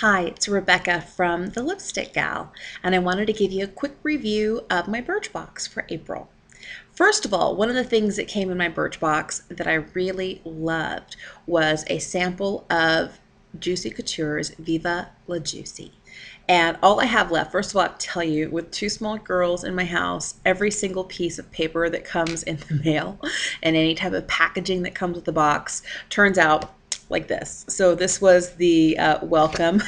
Hi, it's Rebecca from The Lipstick Gal, and I wanted to give you a quick review of my Birchbox for April. First of all, one of the things that came in my Birchbox that I really loved was a sample of Juicy Couture's Viva La Juicy. And all I have left, first of all, I'll tell you, with two small girls in my house, every single piece of paper that comes in the mail and any type of packaging that comes with the box turns out like this. So this was the welcome.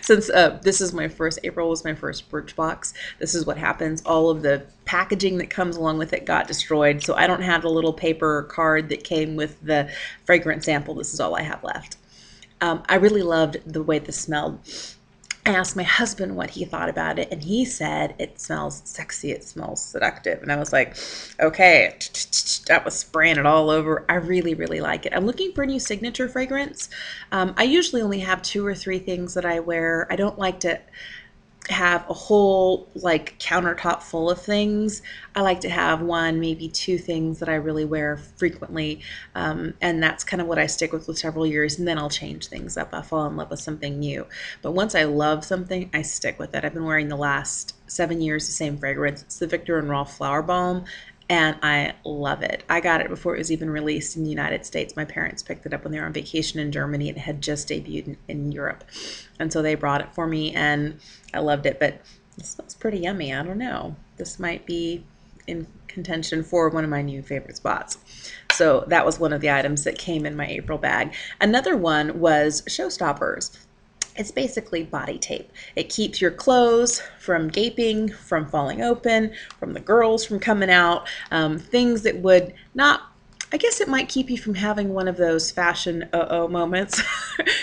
Since April was my first Birchbox, this is what happens. All of the packaging that comes along with it got destroyed, so I don't have the little paper card that came with the fragrance sample. This is all I have left. I really loved the way this smelled. I asked my husband what he thought about it, and he said it smells sexy, it smells seductive. And I was like, okay, that was spraying it all over. I really, really like it. I'm looking for a new signature fragrance. I usually only have 2 or 3 things that I wear. I don't like to have a whole like countertop full of things. I like to have 1, maybe 2 things that I really wear frequently, and that's kind of what I stick with several years, and then I'll change things up. I fall in love with something new, but once I love something, I stick with it. I've been wearing the last 7 years the same fragrance. It's the Viktor and Rolf Flowerbomb, and I love it. I got it before it was even released in the United States. My parents picked it up when they were on vacation in Germany, and it had just debuted in Europe. And so they brought it for me, and I loved it, but it smells pretty yummy. I don't know. This might be in contention for one of my new favorite spots. So that was one of the items that came in my April bag. Another one was Showstoppers. It's basically body tape. It keeps your clothes from gaping, from falling open, from the girls from coming out, things that would not, I guess it might keep you from having one of those fashion uh-oh moments.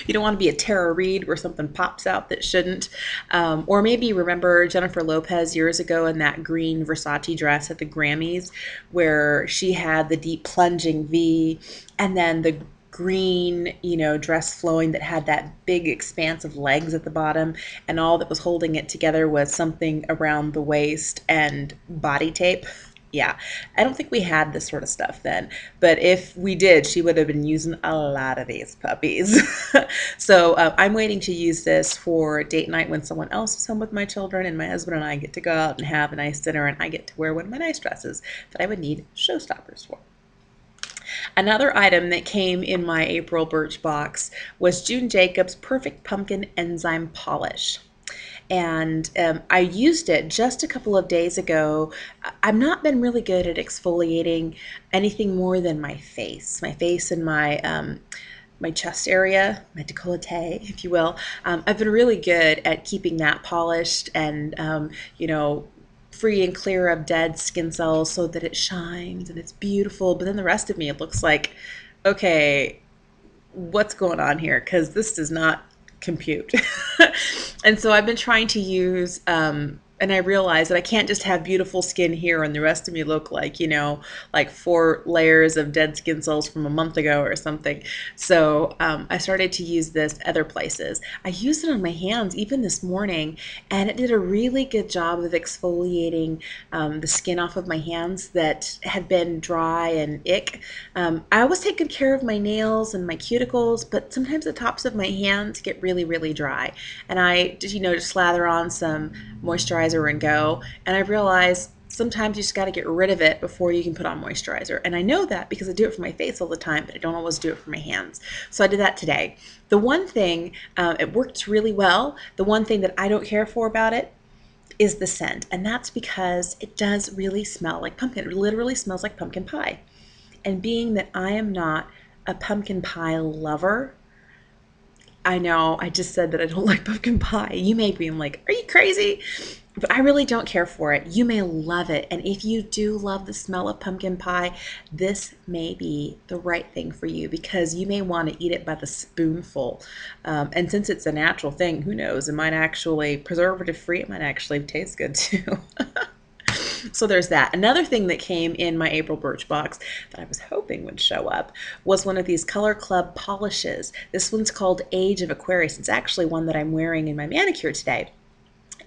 You don't want to be a Tara Reid where something pops out that shouldn't. Or maybe you remember Jennifer Lopez years ago in that green Versace dress at the Grammys where she had the deep plunging V and then the green, you know, dress flowing that had that big expanse of legs at the bottom, and all that was holding it together was something around the waist and body tape. Yeah, I don't think we had this sort of stuff then, but if we did, she would have been using a lot of these puppies. So I'm waiting to use this for date night when someone else is home with my children, and my husband and I get to go out and have a nice dinner, and I get to wear one of my nice dresses that I would need Showstoppers for. Another item that came in my April Birchbox was June Jacobs' Perfect Pumpkin Enzyme Polish. And I used it just a couple of days ago. I've not been really good at exfoliating anything more than my face and my my chest area, my décolleté, if you will. I've been really good at keeping that polished and, you know, free and clear of dead skin cells so that it shines and it's beautiful. But then the rest of me, it looks like, okay, what's going on here? Because this does not compute. And so I've been trying to use, and I realized that I can't just have beautiful skin here and the rest of me look like, you know, like 4 layers of dead skin cells from a month ago or something. So I started to use this other places. I used it on my hands even this morning, and it did a really good job of exfoliating the skin off of my hands that had been dry and ick. I always take good care of my nails and my cuticles, but sometimes the tops of my hands get really, really dry. And I, you know, just slather on some moisturizer and go, and I realize sometimes you just got to get rid of it before you can put on moisturizer. And I know that because I do it for my face all the time, but I don't always do it for my hands. So I did that today. The one thing, it worked really well. The one thing that I don't care for about it is the scent, and that's because it does really smell like pumpkin. It literally smells like pumpkin pie. And being that I am not a pumpkin pie lover, I know I just said that I don't like pumpkin pie. You may be like, are you crazy? But I really don't care for it. You may love it. And if you do love the smell of pumpkin pie, this may be the right thing for you because you may want to eat it by the spoonful. And since it's a natural thing, who knows? It might actually, preservative free, it might actually taste good too. So there's that. Another thing that came in my April Birchbox that I was hoping would show up was one of these Color Club polishes. This one's called Age of Aquarius. It's actually one that I'm wearing in my manicure today.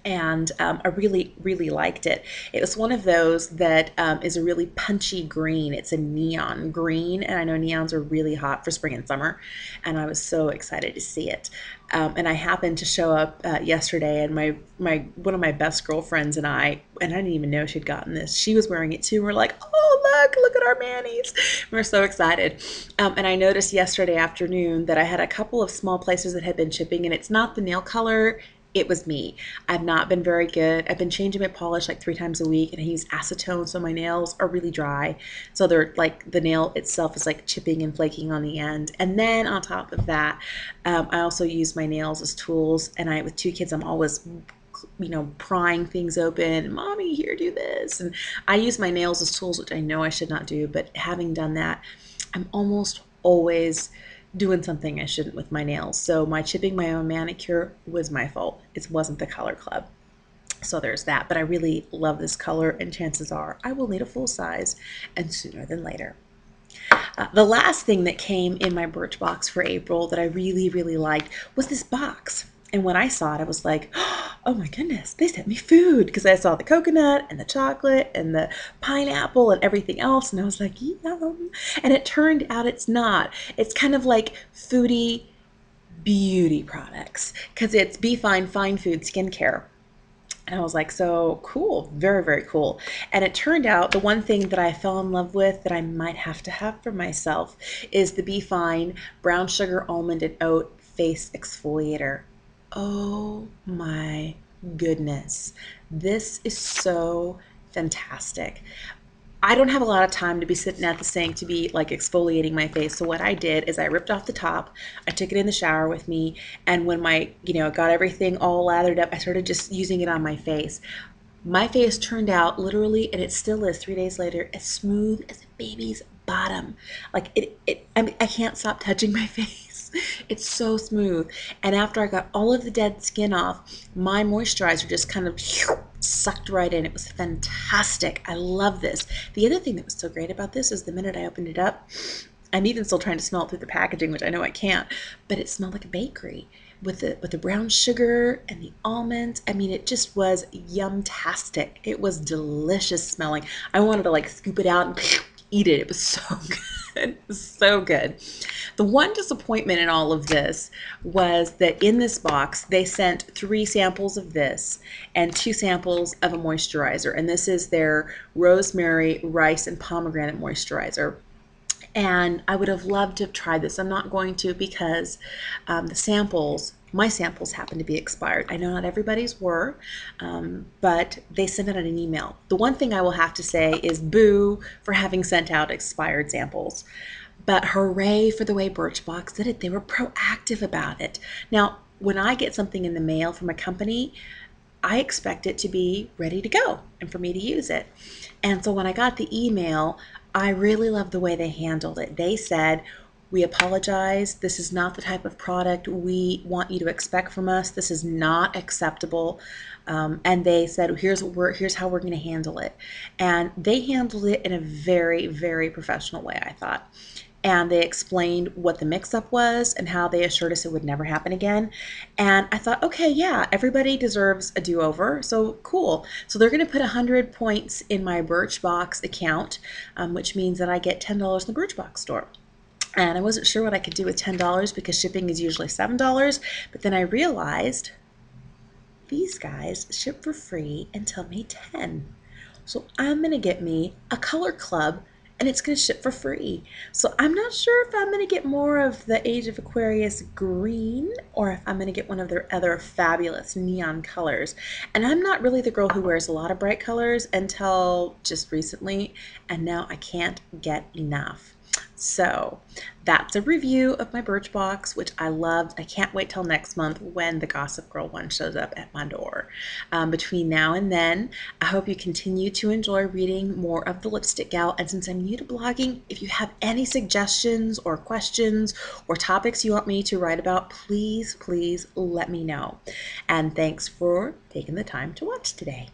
and I really, really liked it. It was one of those that is a really punchy green. It's a neon green, and I know neons are really hot for spring and summer, and I was so excited to see it. And I happened to show up yesterday, and one of my best girlfriends and I didn't even know she'd gotten this. She was wearing it too. And we're like, oh, look at our manis. We were so excited. And I noticed yesterday afternoon that I had a couple of small places that had been chipping, and it's not the nail color. It was me. I've not been very good. I've been changing my polish like 3 times a week, and I use acetone, so my nails are really dry. So they're like, the nail itself is like chipping and flaking on the end. And then on top of that, I also use my nails as tools. And with 2 kids, I'm always, you know, prying things open. Mommy, here, do this. And I use my nails as tools, which I know I should not do. But having done that, I'm almost always doing something I shouldn't with my nails. So my chipping my own manicure was my fault. It wasn't the Color Club. So there's that, but I really love this color, and chances are I will need a full size, and sooner than later. The last thing that came in my Birchbox for April that I really, really liked was this box. And when I saw it, I was like, oh my goodness, they sent me food, because I saw the coconut and the chocolate and the pineapple and everything else. And I was like, yum. And it turned out it's not. It's kind of like foodie beauty products, because it's Befine Fine Food Skincare. And I was like, so cool, very, very cool. And it turned out the one thing that I fell in love with that I might have to have for myself is the Befine Brown Sugar Almond and Oat Face Exfoliator. Oh my goodness, this is so fantastic. I don't have a lot of time to be sitting at the sink to be like exfoliating my face. So what I did is I ripped off the top, I took it in the shower with me, and when my, you know, got everything all lathered up, I started just using it on my face. My face turned out literally, and it still is 3 days later, as smooth as a baby's bottom. Like I can't stop touching my face. It's so smooth. And after I got all of the dead skin off, my moisturizer just kind of sucked right in. It was fantastic. I love this. The other thing that was so great about this is the minute I opened it up, I'm even still trying to smell it through the packaging, which I know I can't, but it smelled like a bakery with the brown sugar and the almond. I mean, it just was yum-tastic. It was delicious smelling. I wanted to like scoop it out and eat it. It was so good. It was so good. The one disappointment in all of this was that in this box, they sent 3 samples of this and 2 samples of a moisturizer. And this is their rosemary, rice, and pomegranate moisturizer. And I would have loved to have tried this. I'm not going to, because my samples happened to be expired. I know not everybody's were, but they sent out an email. The one thing I will have to say is boo for having sent out expired samples, but hooray for the way Birchbox did it. They were proactive about it. Now, when I get something in the mail from a company, I expect it to be ready to go and for me to use it. And so when I got the email, I really loved the way they handled it. They said, we apologize. This is not the type of product we want you to expect from us. This is not acceptable. And they said, here's how we're going to handle it. And they handled it in a very, very professional way, I thought. And they explained what the mix-up was and how they assured us it would never happen again. And I thought, okay, yeah, everybody deserves a do-over, so cool. So they're gonna put 100 points in my Birchbox account, which means that I get $10 in the Birchbox store. And I wasn't sure what I could do with $10 because shipping is usually $7, but then I realized these guys ship for free until May 10. So I'm gonna get me a Color Club, and it's going to ship for free. So I'm not sure if I'm going to get more of the Age of Aquarius green or if I'm going to get one of their other fabulous neon colors. And I'm not really the girl who wears a lot of bright colors until just recently, and now I can't get enough. So that's a review of my Birchbox, which I loved. I can't wait till next month when the Gossip Girl one shows up at my door. Between now and then, I hope you continue to enjoy reading more of The Lipstick Gal. And since I'm new to blogging, if you have any suggestions or questions or topics you want me to write about, please, please let me know. And thanks for taking the time to watch today.